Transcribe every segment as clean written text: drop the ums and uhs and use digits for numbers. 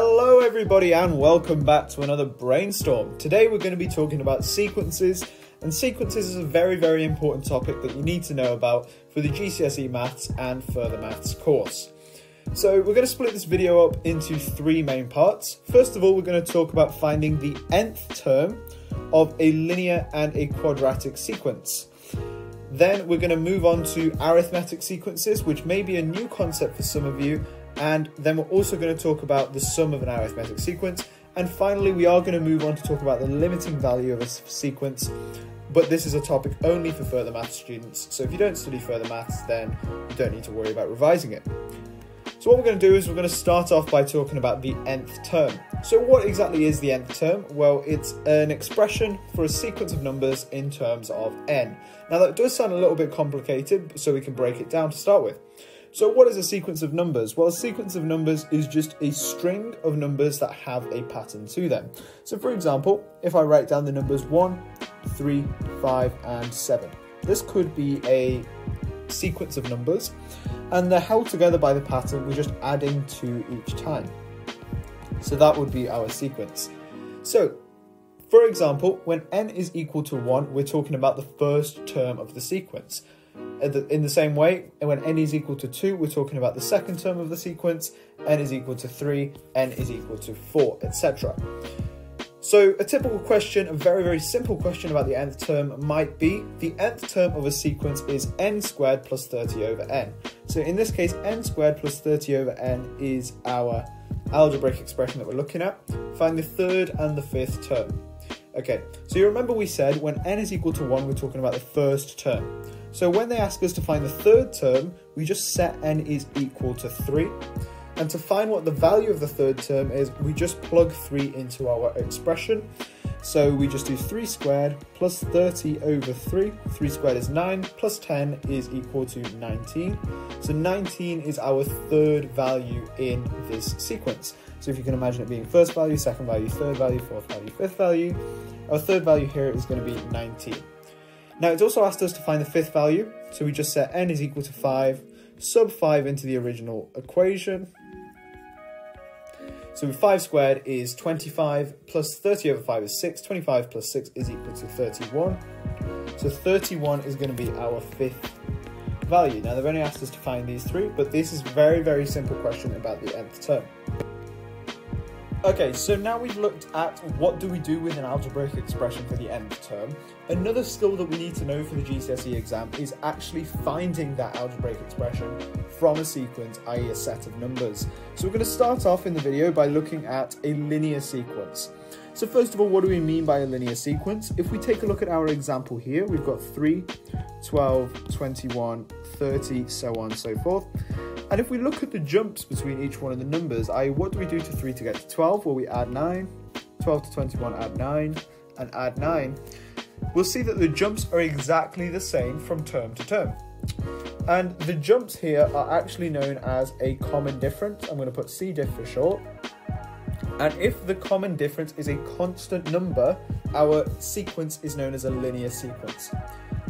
Hello everybody and welcome back to another Brainstorm. Today we're going to be talking about sequences, and sequences is a very important topic that you need to know about for the GCSE maths and further maths course. So we're going to split this video up into three main parts. First of all, we're going to talk about finding the nth term of a linear and a quadratic sequence. Then we're going to move on to arithmetic sequences, which may be a new concept for some of you. And then we're also going to talk about the sum of an arithmetic sequence. And finally, we are going to move on to talk about the limiting value of a sequence. But this is a topic only for further maths students. So if you don't study further maths, then you don't need to worry about revising it. So what we're going to do is we're going to start off by talking about the nth term. So what exactly is the nth term? Well, it's an expression for a sequence of numbers in terms of n. Now that does sound a little bit complicated, so we can break it down to start with. So what is a sequence of numbers? Well, a sequence of numbers is just a string of numbers that have a pattern to them. So for example, if I write down the numbers 1, 3, 5 and 7, this could be a sequence of numbers, and they're held together by the pattern we're just adding 2 each time. So that would be our sequence. So for example, when n is equal to 1, we're talking about the first term of the sequence. In the same way, when n is equal to 2, we're talking about the second term of the sequence, n is equal to 3, n is equal to 4, etc. So a typical question, a very simple question about the nth term might be, the nth term of a sequence is n squared plus 30 over n. So in this case, n squared plus 30 over n is our algebraic expression that we're looking at. Find the third and the fifth term. Okay, so you remember we said when n is equal to 1, we're talking about the first term. So when they ask us to find the third term, we just set n is equal to 3. And to find what the value of the third term is, we just plug 3 into our expression. So we just do 3 squared plus 30 over 3. 3 squared is 9, plus 10 is equal to 19. So 19 is our third value in this sequence. So if you can imagine it being first value, second value, third value, fourth value, fifth value, our third value here is going to be 19. Now it's also asked us to find the fifth value, so we just set n is equal to 5, sub 5 into the original equation. So 5 squared is 25, plus 30 over 5 is 6, 25 plus 6 is equal to 31. So 31 is going to be our fifth value. Now they've only asked us to find these three, but this is very simple question about the nth term. Okay, so now we've looked at what do we do with an algebraic expression for the nth term. Another skill that we need to know for the GCSE exam is actually finding that algebraic expression from a sequence, i.e. a set of numbers. So we're going to start off in the video by looking at a linear sequence. So first of all, what do we mean by a linear sequence? If we take a look at our example here, we've got 3, 12, 21, 30, so on and so forth. And if we look at the jumps between each one of the numbers, i.e. what do we do to 3 to get to 12? Well, we add 9, 12 to 21, add 9, and add 9. We'll see that the jumps are exactly the same from term to term. And the jumps here are actually known as a common difference. I'm going to put CDiff for short. And if the common difference is a constant number, our sequence is known as a linear sequence.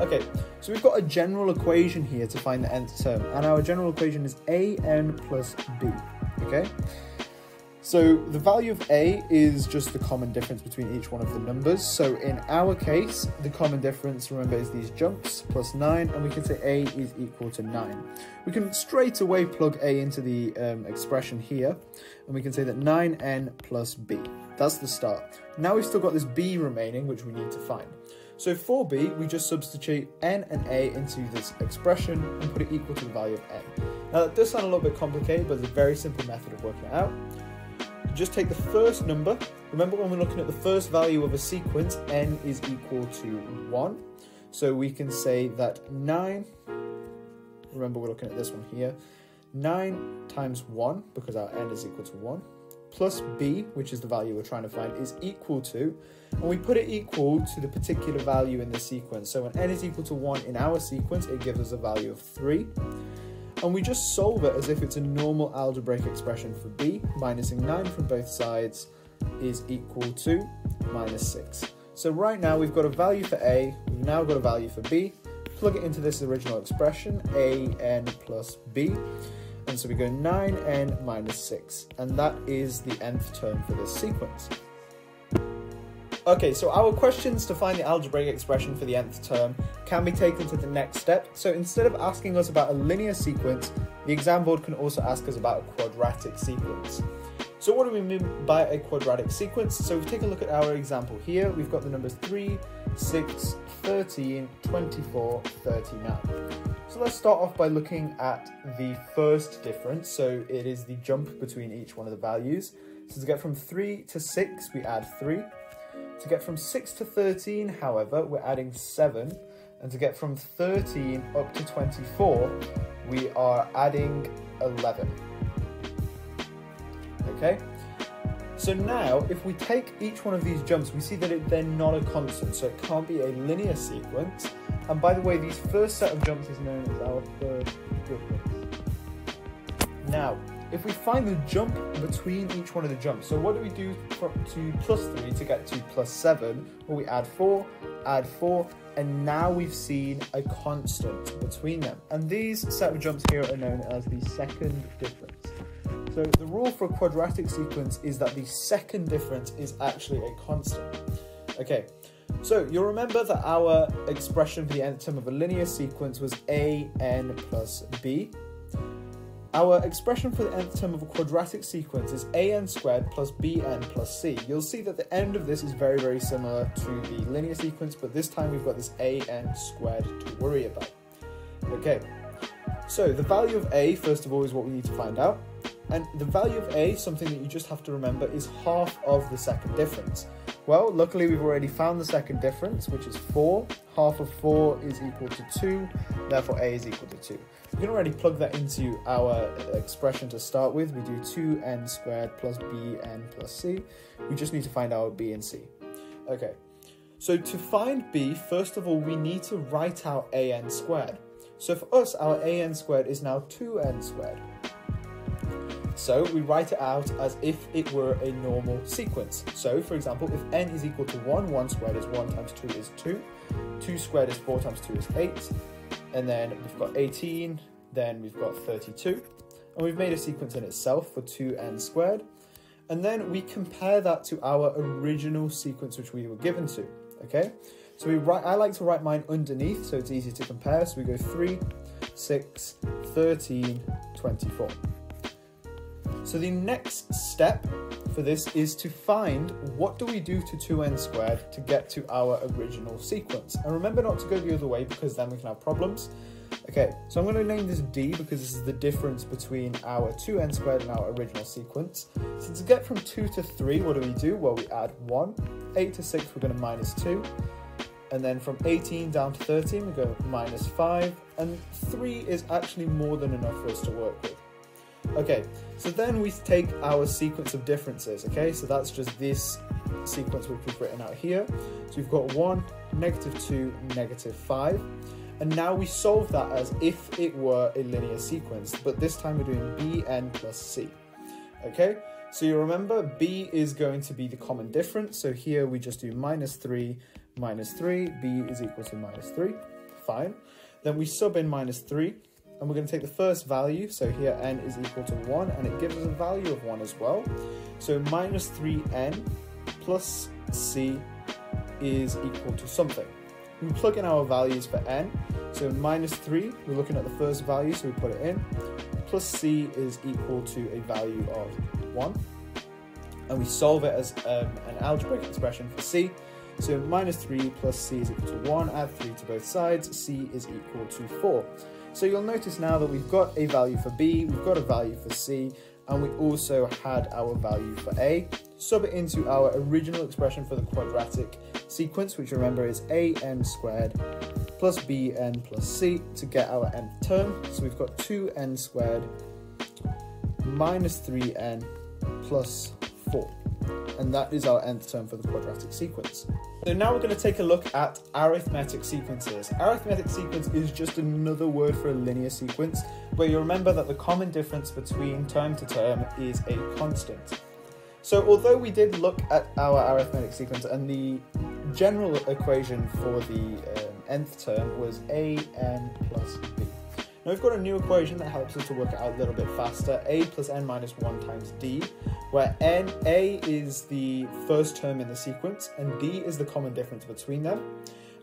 Okay, so we've got a general equation here to find the nth term, and our general equation is an plus b, okay? So the value of a is just the common difference between each one of the numbers. So in our case, the common difference, remember, is these jumps, plus 9, and we can say a is equal to 9. We can straight away plug a into the expression here, and we can say that 9n plus b. That's the start. Now we've still got this b remaining, which we need to find. So for b, we just substitute n and a into this expression and put it equal to the value of n. Now that does sound a little bit complicated, but it's a very simple method of working it out. You just take the first number. Remember, when we're looking at the first value of a sequence, n is equal to 1. So we can say that 9, remember we're looking at this one here, 9 times 1, because our n is equal to 1, plus b, which is the value we're trying to find, is equal to, and we put it equal to the particular value in the sequence. So when n is equal to 1 in our sequence, it gives us a value of 3. And we just solve it as if it's a normal algebraic expression for b. Minusing 9 from both sides is equal to minus 6. So right now we've got a value for a, we've now got a value for b. Plug it into this original expression, an plus b. and so we go 9n minus 6, and that is the nth term for this sequence. Okay, so our questions to find the algebraic expression for the nth term can be taken to the next step. So instead of asking us about a linear sequence, the exam board can also ask us about a quadratic sequence. So what do we mean by a quadratic sequence? So if we take a look at our example here, we've got the numbers 3, 6, 13, 24, 39. So let's start off by looking at the first difference. So it is the jump between each one of the values. So to get from 3 to 6, we add 3. To get from 6 to 13, however, we're adding 7, and to get from 13 up to 24, we are adding 11. Okay? So now, if we take each one of these jumps, we see that they're not a constant, so it can't be a linear sequence. And by the way, these first set of jumps is known as our first difference. Now, if we find the jump between each one of the jumps, so what do we do to plus 3 to get to plus 7? Well, we add 4, and now we've seen a constant between them. And these set of jumps here are known as the second difference. So the rule for a quadratic sequence is that the second difference is actually a constant. Okay, so you'll remember that our expression for the nth term of a linear sequence was an plus b. Our expression for the nth term of a quadratic sequence is an squared plus bn plus c. You'll see that the end of this is very, very similar to the linear sequence, but this time we've got this an squared to worry about. Okay, so the value of a, first of all, is what we need to find out. And the value of a, something that you just have to remember, is half of the second difference. Well, luckily we've already found the second difference, which is 4. Half of 4 is equal to 2, therefore a is equal to 2. We can already plug that into our expression to start with. We do 2n squared plus bn plus c. We just need to find our b and c. Okay, so to find b, first of all, we need to write out an squared. So for us, our an squared is now 2n squared. So we write it out as if it were a normal sequence. So for example, if n is equal to 1, 1 squared is 1 times 2 is 2, 2 squared is 4 times 2 is 8, and then we've got 18, then we've got 32, and we've made a sequence in itself for 2n squared, and then we compare that to our original sequence which we were given to, okay? So I like to write mine underneath so it's easier to compare, so we go 3, 6, 13, 24. So the next step for this is to find what do we do to 2n squared to get to our original sequence. And remember not to go the other way because then we can have problems. Okay, so I'm going to name this d because this is the difference between our 2n squared and our original sequence. So to get from 2 to 3, what do we do? Well, we add 1. 8 to 6, we're going to minus 2. And then from 18 down to 13, we go minus 5. And 3 is actually more than enough for us to work with. Okay, so then we take our sequence of differences, okay? So that's just this sequence which we've written out here. So we've got 1, negative 2, negative 5. And now we solve that as if it were a linear sequence, but this time we're doing bn plus c, okay? So you remember b is going to be the common difference. So here we just do minus 3, minus 3. b is equal to minus 3, fine. Then we sub in minus 3. And we're going to take the first value, so here n is equal to 1, and it gives us a value of 1 as well. So minus 3n plus c is equal to something. We plug in our values for n, so minus 3, we're looking at the first value, so we put it in, plus c is equal to a value of 1. And we solve it as an algebraic expression for c. So minus 3 plus c is equal to 1, add 3 to both sides, c is equal to 4. So you'll notice now that we've got a value for b, we've got a value for c, and we also had our value for a. Sub it into our original expression for the quadratic sequence, which remember is an squared plus bn plus c to get our nth term. So we've got 2n squared minus 3n plus 4. And that is our nth term for the quadratic sequence. So now we're going to take a look at arithmetic sequences. Arithmetic sequence is just another word for a linear sequence, where you remember that the common difference between term to term is a constant. So although we did look at our arithmetic sequence and the general equation for the nth term was an plus b. Now we've got a new equation that helps us to work it out a little bit faster. A plus n minus 1 times d, where a is the first term in the sequence and d is the common difference between them.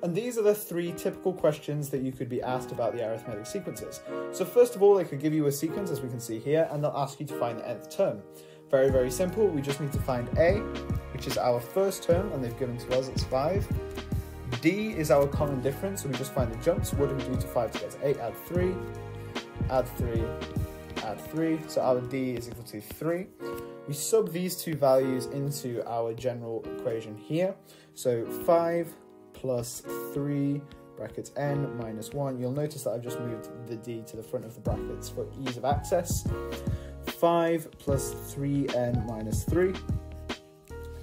And these are the three typical questions that you could be asked about the arithmetic sequences. So first of all, they could give you a sequence, as we can see here, and they'll ask you to find the nth term. Very, very simple. We just need to find a, which is our first term, and they've given to us, it's 5. D is our common difference, so we just find the jumps. What do we do to 5 to get to 8? Add 3, add 3, add 3. So our D is equal to 3. We sub these two values into our general equation here. So 5 plus 3 brackets n minus 1. You'll notice that I've just moved the d to the front of the brackets for ease of access. 5 plus 3n minus 3,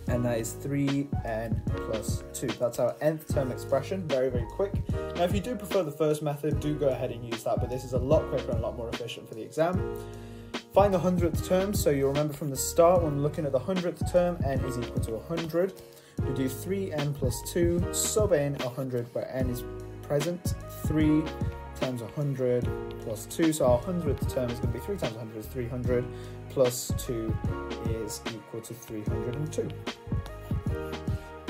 and that is 3n plus 2. That's our nth term expression. Very, very quick. Now if you do prefer the first method, do go ahead and use that, but this is a lot quicker and a lot more efficient for the exam. Find the 100th term, so you'll remember from the start when looking at the 100th term, n is equal to 100. We do 3n plus 2, sub in 100 where n is present, 3 times 100 plus 2, so our 100th term is going to be 3 times 100 is 300, plus 2 is equal to 302.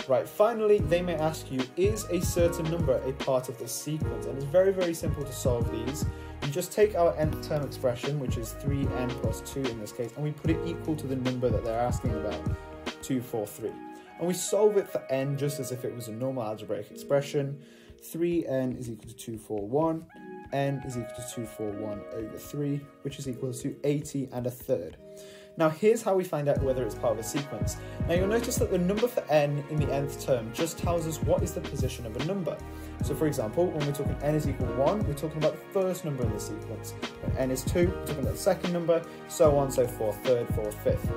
Right, finally, they may ask you, is a certain number a part of this sequence? And it's very, very simple to solve these. You just take our nth term expression, which is 3n plus 2 in this case, and we put it equal to the number that they're asking about, 243. And we solve it for n just as if it was a normal algebraic expression. 3n is equal to 241, n is equal to 241 over 3, which is equal to 80 1/3. Now here's how we find out whether it's part of a sequence. Now you'll notice that the number for n in the nth term just tells us what is the position of a number. So for example, when we're talking n is equal to 1, we're talking about the first number in the sequence. When n is 2, we're talking about the second number, so on, so forth, third, fourth, fifth.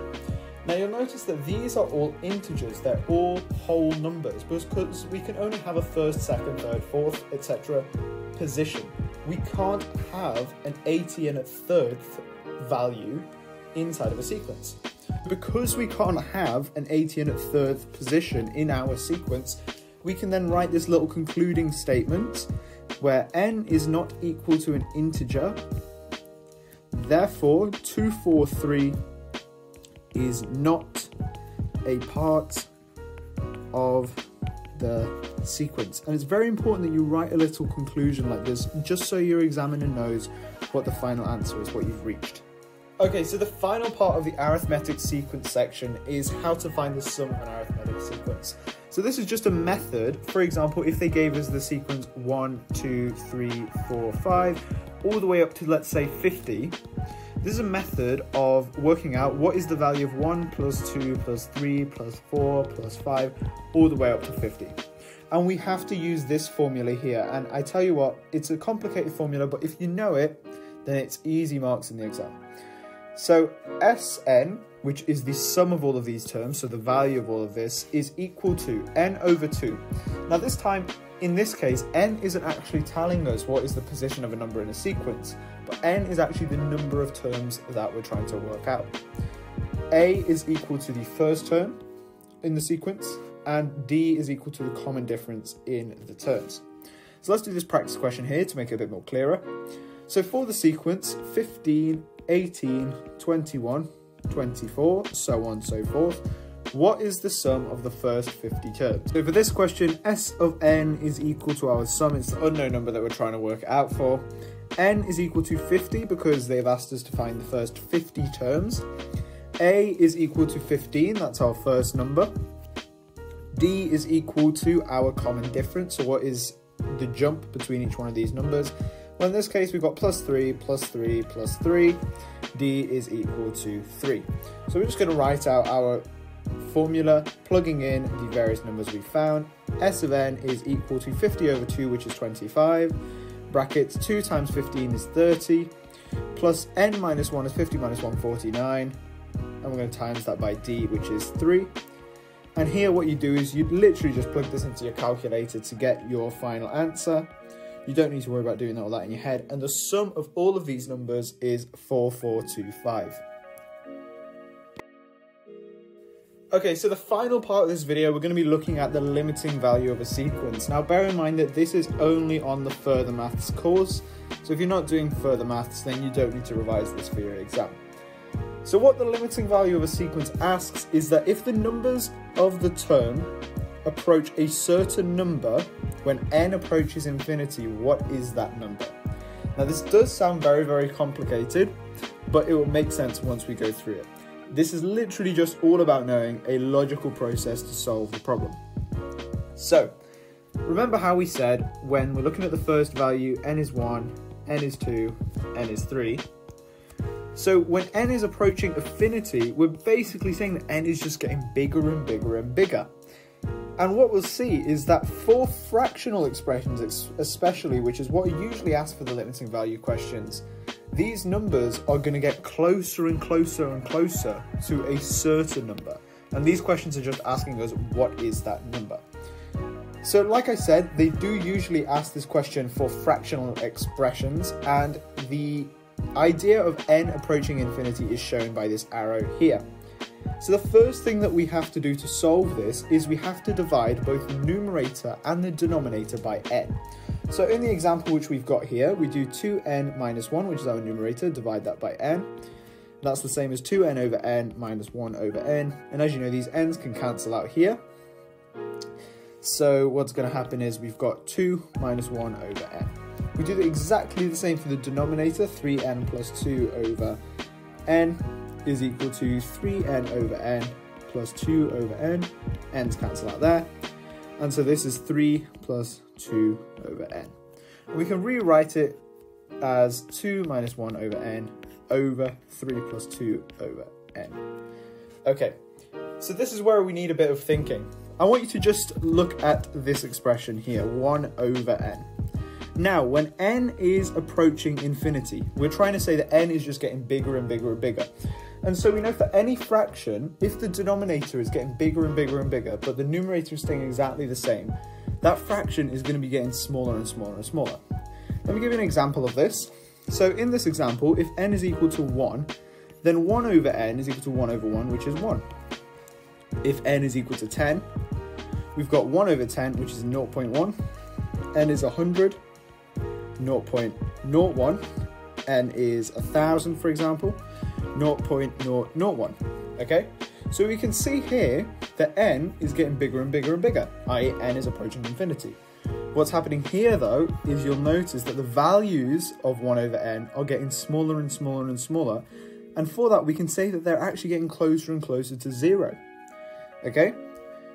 Now you'll notice that these are all integers, they're all whole numbers, because we can only have a first, second, third, fourth, etc. position. We can't have an 80 1/3 value inside of a sequence. Because we can't have an 80 1/3 position in our sequence, we can then write this little concluding statement where n is not equal to an integer, therefore 243 is not a part of the sequence. And it's very important that you write a little conclusion like this, just so your examiner knows what the final answer is, what you've reached. Okay, so the final part of the arithmetic sequence section is how to find the sum of an arithmetic sequence. So this is just a method. For example, if they gave us the sequence 1, 2, 3, 4, 5, all the way up to, let's say, 50, this is a method of working out what is the value of 1 plus 2 plus 3 plus 4 plus 5 all the way up to 50. And we have to use this formula here. And I tell you what, it's a complicated formula, but if you know it, then it's easy marks in the exam. So Sn, which is the sum of all of these terms, so the value of all of this, is equal to n over 2. Now this time, in this case, n isn't actually telling us what is the position of a number in a sequence, but n is actually the number of terms that we're trying to work out. A is equal to the first term in the sequence, and d is equal to the common difference in the terms. So let's do this practice question here to make it a bit more clearer. So for the sequence, 15, 18, 21, 24, so on, so forth, what is the sum of the first 50 terms? So for this question, S of n is equal to our sum. It's the unknown number that we're trying to work out for. N is equal to 50 because they've asked us to find the first 50 terms. A is equal to 15, that's our first number. D is equal to our common difference, so what is the jump between each one of these numbers? Well, in this case, we've got plus 3, plus 3, plus 3. D is equal to 3. So we're just going to write out our formula, plugging in the various numbers we found. S of n is equal to 50 over 2, which is 25, brackets 2 times 15 is 30, plus n minus 1 is 50 minus 1, 49, and we're going to times that by d, which is 3. And here what you do is you literally just plug this into your calculator to get your final answer. You don't need to worry about doing all that in your head. And the sum of all of these numbers is 4425. Okay, so the final part of this video, we're going to be looking at the limiting value of a sequence. Now, bear in mind that this is only on the Further Maths course, so if you're not doing Further Maths, then you don't need to revise this for your exam. So what the limiting value of a sequence asks is that if the numbers of the term approach a certain number, when n approaches infinity, what is that number? Now, this does sound very, very complicated, but it will make sense once we go through it. This is literally just all about knowing a logical process to solve the problem. So, remember how we said when we're looking at the first value, n is 1, n is 2, n is 3. So when n is approaching infinity, we're basically saying that n is just getting bigger and bigger and bigger. And what we'll see is that for fractional expressions especially, which is what are usually asked for the limiting value questions, these numbers are going to get closer and closer and closer to a certain number. And these questions are just asking us, what is that number? So like I said, they do usually ask this question for fractional expressions, and the idea of n approaching infinity is shown by this arrow here. So the first thing that we have to do to solve this is we have to divide both the numerator and the denominator by n. So in the example which we've got here, we do 2n minus 1, which is our numerator, divide that by n. That's the same as 2n over n minus 1 over n. And as you know, these n's can cancel out here. So what's going to happen is we've got 2 minus 1 over n. We do exactly the same for the denominator, 3n plus 2 over n is equal to 3n over n plus 2 over n. N's cancel out there. And so this is 3 plus 2 over n. We can rewrite it as 2 minus 1 over n over 3 plus 2 over n. Okay, so this is where we need a bit of thinking. I want you to just look at this expression here, 1 over n. Now, when n is approaching infinity, we're trying to say that n is just getting bigger and bigger and bigger. And so we know for any fraction, if the denominator is getting bigger and bigger and bigger, but the numerator is staying exactly the same, that fraction is going to be getting smaller and smaller and smaller. Let me give you an example of this. So in this example, if n is equal to 1, then 1 over n is equal to 1 over 1, which is 1. If n is equal to 10, we've got 1 over 10, which is 0.1. n is 100, 0.01. n is 1,000, for example. 0.001. Okay, so we can see here that n is getting bigger and bigger and bigger, i.e. n is approaching infinity. What's happening here though is you'll notice that the values of 1 over n are getting smaller and smaller and smaller, and for that we can say that they're actually getting closer and closer to 0. Okay,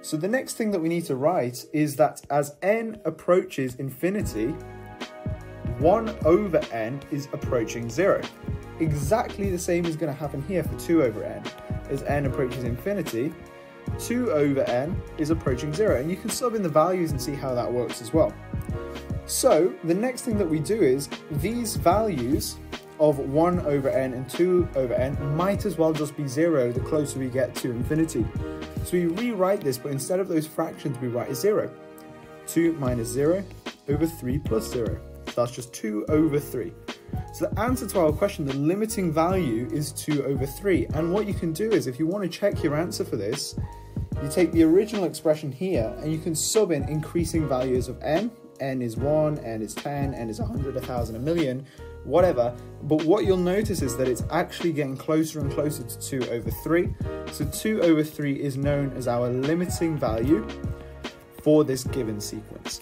so the next thing that we need to write is that as n approaches infinity, 1 over n is approaching 0. Exactly the same is going to happen here for 2 over n. As n approaches infinity, 2 over n is approaching 0. And you can sub in the values and see how that works as well. So the next thing that we do is these values of 1 over n and 2 over n might as well just be 0 the closer we get to infinity. So we rewrite this, but instead of those fractions, we write a 0. 2 minus 0 over 3 plus 0. So that's just 2 over 3. So the answer to our question, the limiting value, is 2 over 3. And what you can do is, if you want to check your answer for this, you take the original expression here and you can sub in increasing values of n. n is 1, n is 10, n is 100, 1,000, a million, whatever. But what you'll notice is that it's actually getting closer and closer to 2 over 3. So 2 over 3 is known as our limiting value for this given sequence.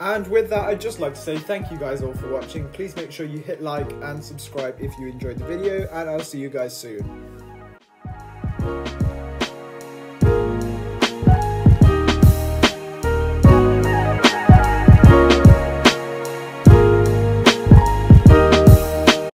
And with that, I'd just like to say thank you guys all for watching. Please make sure you hit like and subscribe if you enjoyed the video, and I'll see you guys soon.